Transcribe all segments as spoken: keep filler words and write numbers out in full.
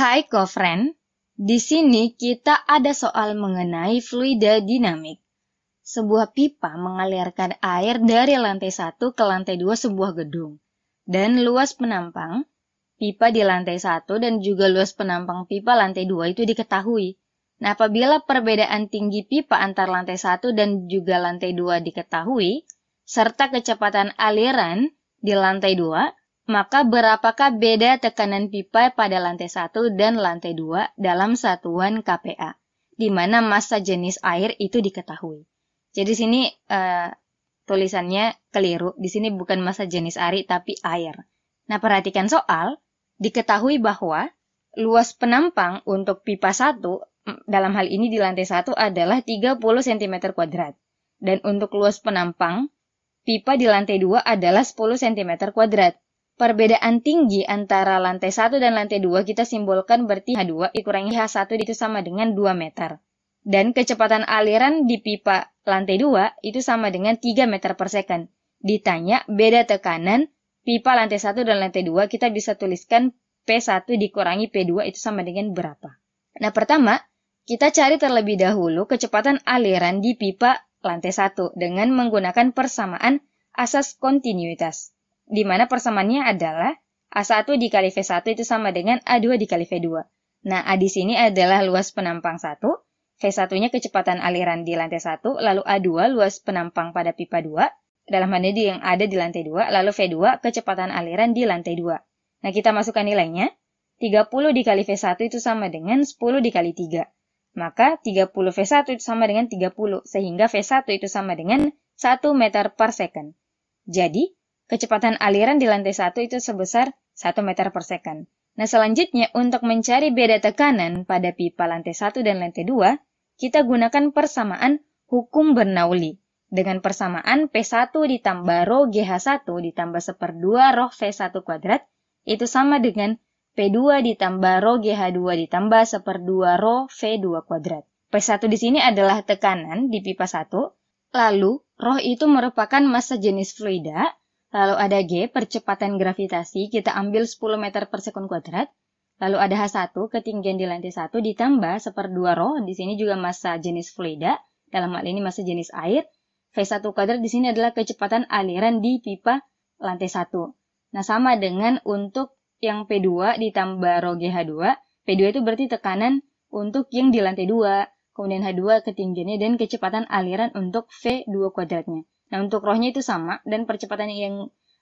Hai co-friend, di sini kita ada soal mengenai fluida dinamik. Sebuah pipa mengalirkan air dari lantai satu ke lantai dua sebuah gedung, dan luas penampang pipa di lantai satu dan juga luas penampang pipa lantai dua itu diketahui. Nah, apabila perbedaan tinggi pipa antar lantai satu dan juga lantai dua diketahui, serta kecepatan aliran di lantai dua, maka berapakah beda tekanan pipa pada lantai satu dan lantai dua dalam satuan K P A, di mana massa jenis air itu diketahui. Jadi sini uh, tulisannya keliru, di sini bukan massa jenis air tapi air. Nah, perhatikan soal, diketahui bahwa luas penampang untuk pipa satu, dalam hal ini di lantai satu adalah tiga puluh sentimeter kuadrat, dan untuk luas penampang pipa di lantai dua adalah sepuluh sentimeter kuadrat. Perbedaan tinggi antara lantai satu dan lantai dua kita simbolkan berarti H dua dikurangi H satu itu sama dengan dua meter. Dan kecepatan aliran di pipa lantai dua itu sama dengan tiga meter per second. Ditanya beda tekanan pipa lantai satu dan lantai dua, kita bisa tuliskan P satu dikurangi P dua itu sama dengan berapa. Nah, pertama kita cari terlebih dahulu kecepatan aliran di pipa lantai satu dengan menggunakan persamaan asas kontinuitas, di mana persamaannya adalah A satu dikali V satu itu sama dengan A dua dikali V dua. Nah, A di sini adalah luas penampang satu, V satu-nya kecepatan aliran di lantai satu, lalu A dua luas penampang pada pipa dua, dalam hal ini yang ada di lantai dua, lalu V dua kecepatan aliran di lantai dua. Nah, kita masukkan nilainya, tiga puluh dikali V satu itu sama dengan sepuluh dikali tiga. Maka tiga puluh V satu itu sama dengan tiga puluh, sehingga V satu itu sama dengan satu meter per second. Jadi, kecepatan aliran di lantai satu itu sebesar satu meter per second. Nah, selanjutnya untuk mencari beda tekanan pada pipa lantai satu dan lantai dua, kita gunakan persamaan hukum Bernouli. Dengan persamaan P satu ditambah rho G H satu ditambah satu per dua rho V satu kuadrat, itu sama dengan P dua ditambah rho G H dua ditambah satu per dua rho V dua kuadrat. P satu di sini adalah tekanan di pipa satu, lalu rho itu merupakan massa jenis fluida. Lalu ada G, percepatan gravitasi, kita ambil sepuluh meter per sekon kuadrat. Lalu ada H satu, ketinggian di lantai satu, ditambah satu per dua rho, di sini juga massa jenis fluida, dalam hal ini massa jenis air. V satu kuadrat di sini adalah kecepatan aliran di pipa lantai satu. Nah, sama dengan untuk yang P dua ditambah rho G H dua, P dua itu berarti tekanan untuk yang di lantai dua, kemudian H dua ketinggiannya dan kecepatan aliran untuk V dua kuadratnya. Nah, untuk rohnya itu sama dan percepatan yang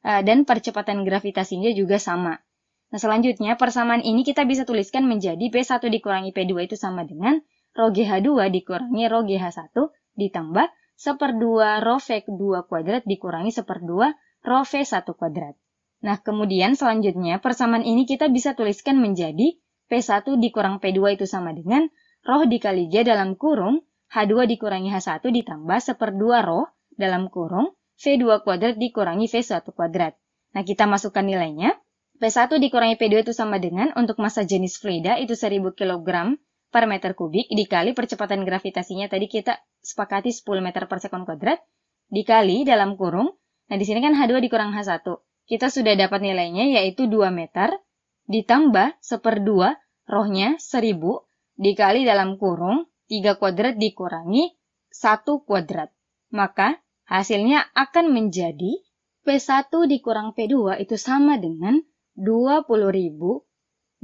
uh, dan percepatan gravitasinya juga sama. Nah, selanjutnya persamaan ini kita bisa tuliskan menjadi P satu dikurangi P dua itu sama dengan rho G H dua dikurangi rho G H satu ditambah satu per dua rho V dua kuadrat dikurangi satu per dua rho V satu kuadrat. Nah, kemudian selanjutnya persamaan ini kita bisa tuliskan menjadi P satu dikurang P dua itu sama dengan rho dikali G dalam kurung H dua dikurangi H satu ditambah satu per dua rho dalam kurung V dua kuadrat dikurangi V satu kuadrat. Nah, kita masukkan nilainya. P satu dikurangi P dua itu sama dengan untuk massa jenis fluida itu seribu kilogram per meter kubik dikali percepatan gravitasinya tadi kita sepakati sepuluh meter per sekon kuadrat dikali dalam kurung. Nah, di sini kan H dua dikurang H satu. Kita sudah dapat nilainya yaitu dua meter ditambah satu per dua rohnya seribu dikali dalam kurung tiga kuadrat dikurangi satu kuadrat. Maka hasilnya akan menjadi P satu dikurang P dua itu sama dengan dua puluh ribu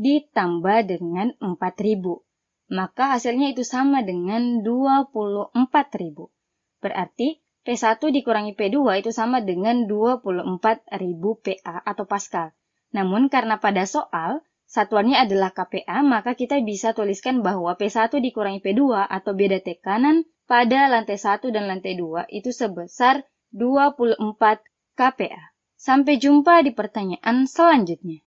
ditambah dengan empat ribu. Maka hasilnya itu sama dengan dua puluh empat ribu. Berarti P satu dikurangi P dua itu sama dengan dua puluh empat ribu P A atau Pascal. Namun karena pada soal satuannya adalah K P A, maka kita bisa tuliskan bahwa P satu dikurangi P dua atau beda tekanan pada lantai satu dan lantai dua itu sebesar dua puluh empat K P A. Sampai jumpa di pertanyaan selanjutnya.